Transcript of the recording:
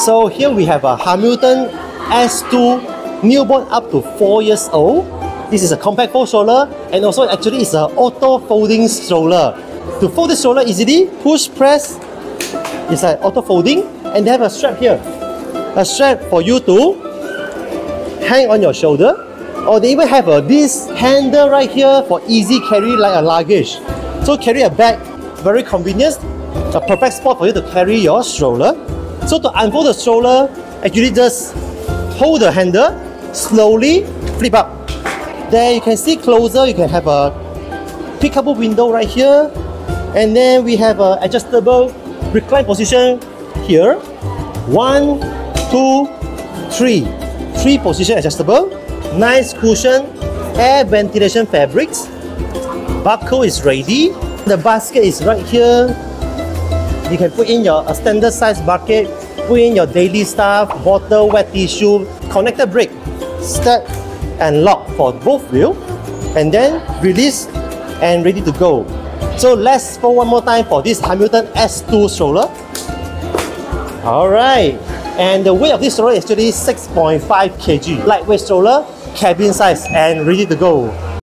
So here we have a Hamilton S2 newborn up to 4 years old. This is a compact fold stroller, and also actually it's an auto folding stroller. To fold the stroller easily, push, press, it's like auto folding, and they have a strap here. A strap for you to hang on your shoulder, or they even have this handle right here for easy carry like a luggage. So carry a bag, very convenient, a perfect spot for you to carry your stroller. So to unfold the stroller, actually just hold the handle, slowly flip up. There you can see closer, you can have a pickable window right here, and then we have an adjustable recline position here. 1, 2, 3 position adjustable. Nice cushion, air ventilation fabrics. Buckle is ready. The basket is right here. You can put in your standard size bucket, put in your daily stuff, bottle, wet tissue, connector brake, step and lock for both wheels, and then release and ready to go. So let's fold one more time for this Hamilton S2 stroller. Alright, and the weight of this stroller is actually 6.5 kg. Lightweight stroller, cabin size, and ready to go.